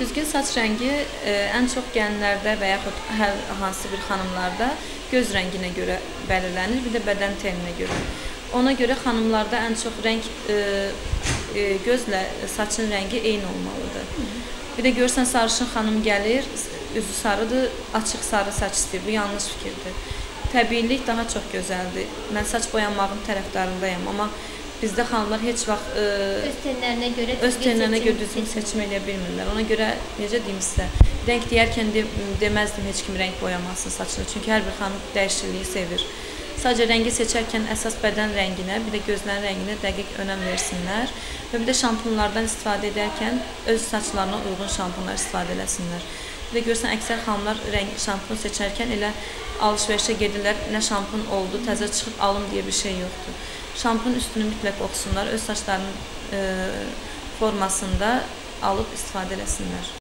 Düzgün saç rəngi ən çox gəlinlərdə və yaxud hər hansı bir xanımlarda göz rənginə görə belirlenir, bir də bədən teninə görə. Ona görə xanımlarda ən çox rəng gözlə saçın rəngi eyni olmalıdır. Bir də görürsən sarışın xanım gəlir, üzü sarıdır, açıq sarı saç istəyir. Bu yanlış fikirdir. Təbiilik daha çox gözəldir. Mən saç boyanmağın tərəfdarındayam, amma bizdə xanımlar heç vaxt öz tenlərinə görə düzgün seçim eləyə bilmirlər. Ona görə necə deyim sizə, rəng deyərkən deməzdim heç kim rəng boyamasın saçını. Çünki hər bir xanım dəyişikliyi sevir. Sadəcə rəngi seçərkən əsas bədən rənginə, bir də gözlərin rənginə dəqiq önəm versinlər və bir də şampunlardan istifadə edərkən öz saçlarına uyğun şampunlar istifadə eləsinlər. Bir də görürsən, əksər xanımlar şampun seçərkən elə alış-verişə gedirlər, nə şampun oldu, təzə çıxıb alım diye bir şey yoxdur. Şampun üstünü mütləq oxusunlar, öz saçlarının formasında alıb istifadə eləsinlər.